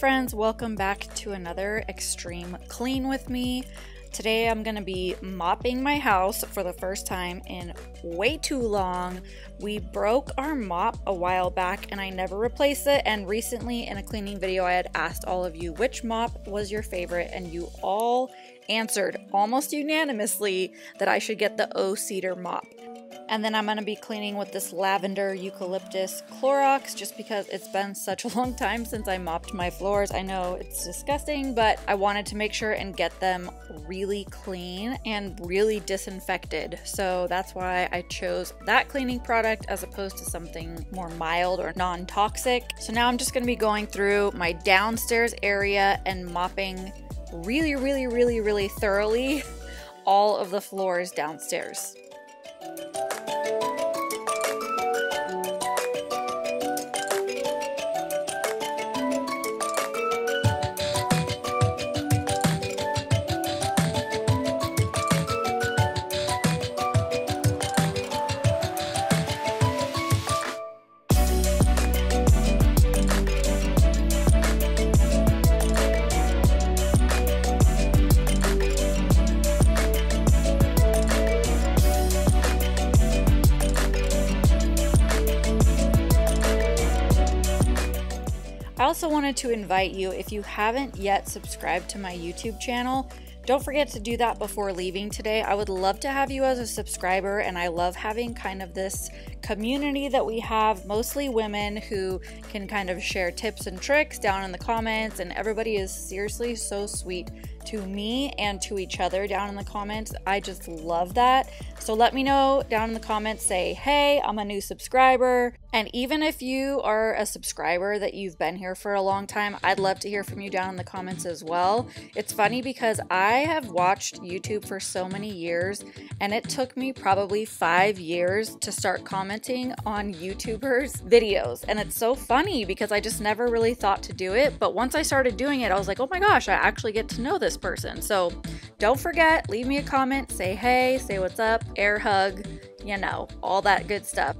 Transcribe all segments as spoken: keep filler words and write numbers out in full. friends, welcome back to another extreme clean with me. Today I'm gonna be mopping my house for the first time in way too long. We broke our mop a while back and I never replaced it, and recently in a cleaning video I had asked all of you which mop was your favorite, and you all answered almost unanimously that I should get the O'Cedar mop. And then I'm gonna be cleaning with this lavender eucalyptus Clorox just because it's been such a long time since I mopped my floors. I know it's disgusting, but I wanted to make sure and get them really clean and really disinfected. So that's why I chose that cleaning product as opposed to something more mild or non-toxic. So now I'm just gonna be going through my downstairs area and mopping really, really, really, really thoroughly all of the floors downstairs. I also wanted to invite you, if you haven't yet subscribed to my YouTube channel, don't forget to do that before leaving today. I would love to have you as a subscriber, and I love having kind of this community that we have, mostly women who can kind of share tips and tricks down in the comments, and everybody is seriously so sweet to me and to each other down in the comments. I just love that. So let me know down in the comments, say, hey, I'm a new subscriber. And even if you are a subscriber that you've been here for a long time, I'd love to hear from you down in the comments as well. It's funny because I have watched YouTube for so many years, and it took me probably five years to start commenting on YouTubers' videos. And it's so funny because I just never really thought to do it. But once I started doing it, I was like, oh my gosh, I actually get to know this person. So don't forget, leave me a comment, say hey, say what's up, air hug, you know, all that good stuff.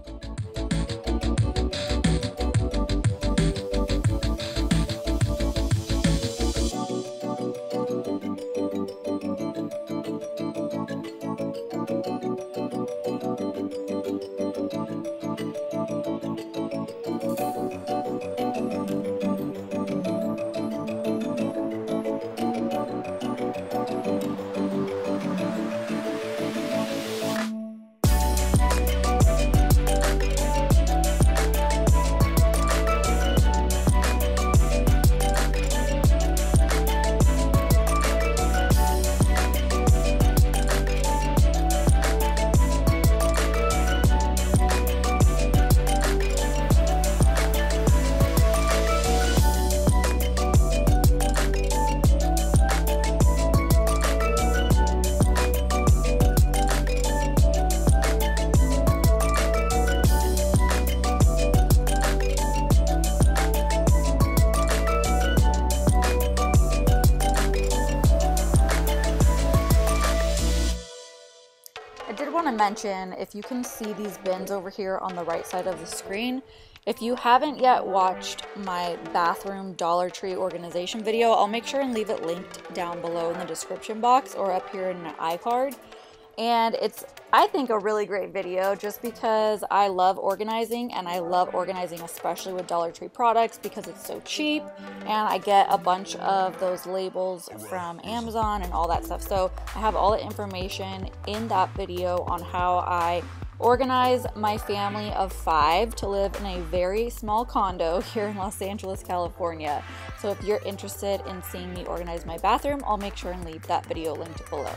Mention, if you can see these bins over here on the right side of the screen, if you haven't yet watched my bathroom Dollar Tree organization video, I'll make sure and leave it linked down below in the description box or up here in an iCard. And it's, I think, a really great video just because I love organizing, and I love organizing especially with Dollar Tree products because it's so cheap, and I get a bunch of those labels from Amazon and all that stuff. So I have all the information in that video on how I organize my family of five to live in a very small condo here in Los Angeles, California. So if you're interested in seeing me organize my bathroom, I'll make sure and leave that video linked below.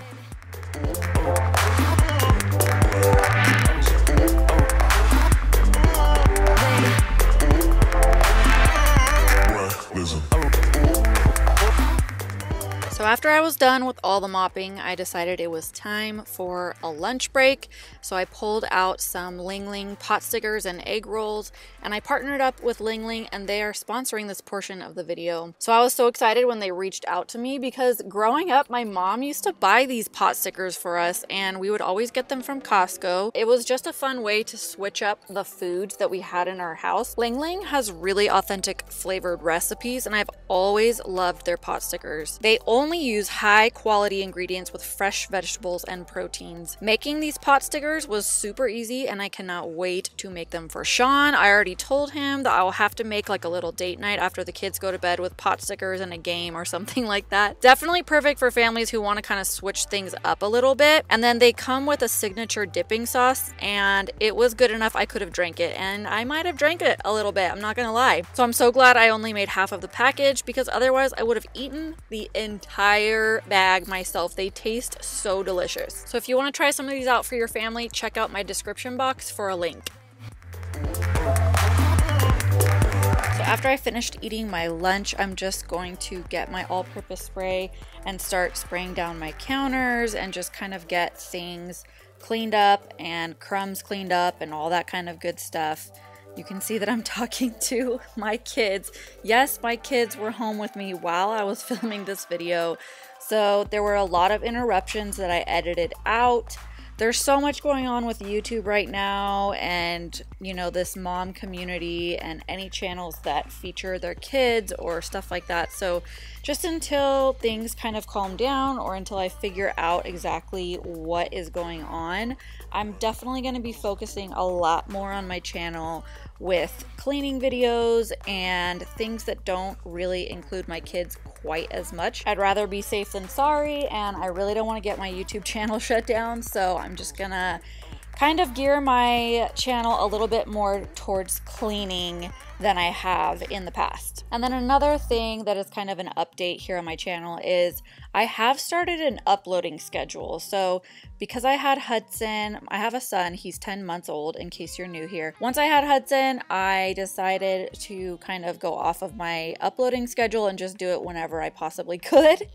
So after I was done with all the mopping, I decided it was time for a lunch break. So I pulled out some Ling Ling pot stickers and egg rolls, and I partnered up with Ling Ling, and they are sponsoring this portion of the video. So I was so excited when they reached out to me because growing up, my mom used to buy these pot stickers for us, and we would always get them from Costco. It was just a fun way to switch up the foods that we had in our house. Ling Ling has really authentic flavored recipes, and I've always loved their pot stickers. They only use high quality ingredients with fresh vegetables and proteins. Making these pot stickers was super easy, and I cannot wait to make them for Sean. I already told him that I'll have to make like a little date night after the kids go to bed with pot stickers and a game or something like that. Definitely perfect for families who want to kind of switch things up a little bit. And then they come with a signature dipping sauce, and it was good enough I could have drank it, and I might have drank it a little bit, I'm not gonna lie. So I'm so glad I only made half of the package because otherwise I would have eaten the entire bag myself. They taste so delicious. So if you want to try some of these out for your family, check out my description box for a link. So after I finished eating my lunch, I'm just going to get my all-purpose spray and start spraying down my counters and just kind of get things cleaned up and crumbs cleaned up and all that kind of good stuff. You can see that I'm talking to my kids. Yes, my kids were home with me while I was filming this video. So there were a lot of interruptions that I edited out. There's so much going on with YouTube right now and, you know, this mom community and any channels that feature their kids or stuff like that. So just until things kind of calm down or until I figure out exactly what is going on, I'm definitely going to be focusing a lot more on my channel with cleaning videos and things that don't really include my kids quite as much. I'd rather be safe than sorry, and I really don't want to get my YouTube channel shut down, so I'm just gonna kind of gear my channel a little bit more towards cleaning than I have in the past. And then another thing that is kind of an update here on my channel is I have started an uploading schedule. So because I had Hudson, I have a son, he's ten months old in case you're new here. Once I had Hudson, I decided to kind of go off of my uploading schedule and just do it whenever I possibly could.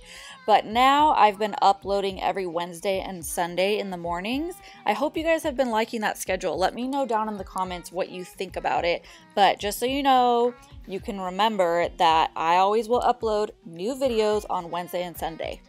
But now I've been uploading every Wednesday and Sunday in the mornings. I hope you guys have been liking that schedule. Let me know down in the comments what you think about it. But just so you know, you can remember that I always will upload new videos on Wednesday and Sunday.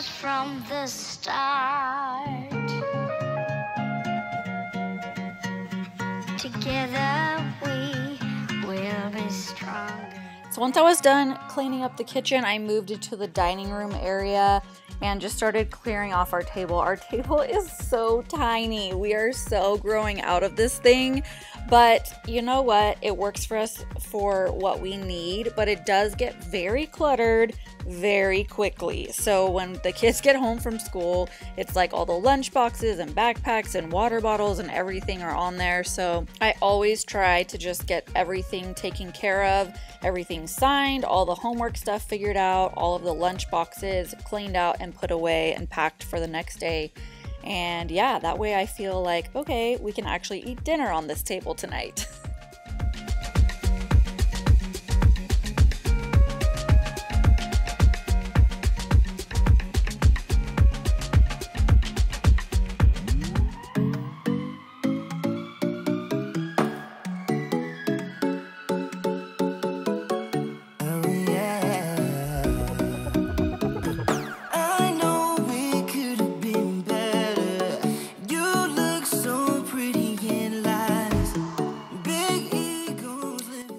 stars from the start. Together we will be stronger. So once I was done cleaning up the kitchen, I moved into the dining room area and just started clearing off our table. Our table is so tiny. We are so growing out of this thing. But you know what? It works for us for what we need, but it does get very cluttered very quickly. So when the kids get home from school, it's like all the lunch boxes and backpacks and water bottles and everything are on there. So I always try to just get everything taken care of, everything signed, all the homework stuff figured out, all of the lunch boxes cleaned out and put away and packed for the next day. And yeah, that way I feel like, okay, we can actually eat dinner on this table tonight.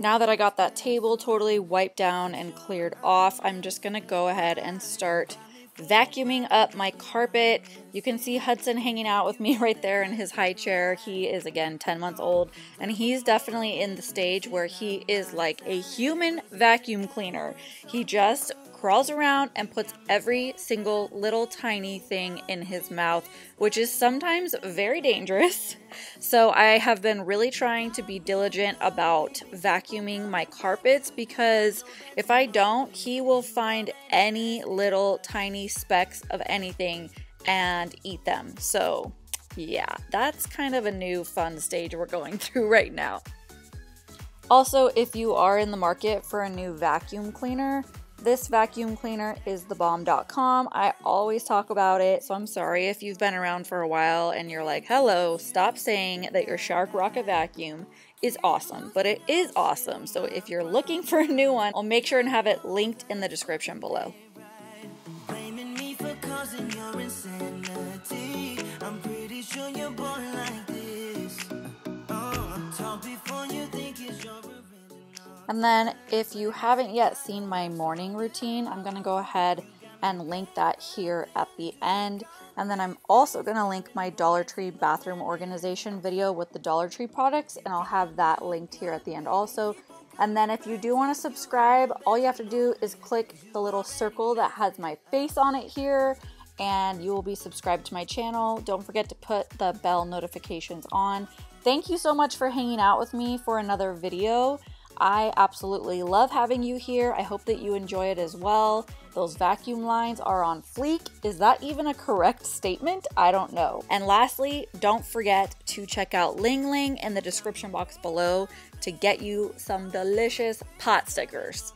Now that I got that table totally wiped down and cleared off, I'm just gonna go ahead and start vacuuming up my carpet. You can see Hudson hanging out with me right there in his high chair. He is, again, ten months old, and he's definitely in the stage where he is like a human vacuum cleaner. He just crawls around and puts every single little tiny thing in his mouth, which is sometimes very dangerous. So I have been really trying to be diligent about vacuuming my carpets, because if I don't, he will find any little tiny specks of anything and eat them. So yeah, that's kind of a new fun stage we're going through right now. Also, if you are in the market for a new vacuum cleaner, this vacuum cleaner is the bomb dot com. I always talk about it, so I'm sorry if you've been around for a while and you're like, hello, stop saying that your Shark Rocket vacuum is awesome, but it is awesome. So if you're looking for a new one, I'll make sure and have it linked in the description below. And then if you haven't yet seen my morning routine, I'm gonna go ahead and link that here at the end. And then I'm also gonna link my Dollar Tree bathroom organization video with the Dollar Tree products, and I'll have that linked here at the end also. And then if you do wanna subscribe, all you have to do is click the little circle that has my face on it here, and you will be subscribed to my channel. Don't forget to put the bell notifications on. Thank you so much for hanging out with me for another video. I absolutely love having you here. I hope that you enjoy it as well. Those vacuum lines are on fleek. Is that even a correct statement? I don't know. And lastly, don't forget to check out Ling Ling in the description box below to get you some delicious pot stickers.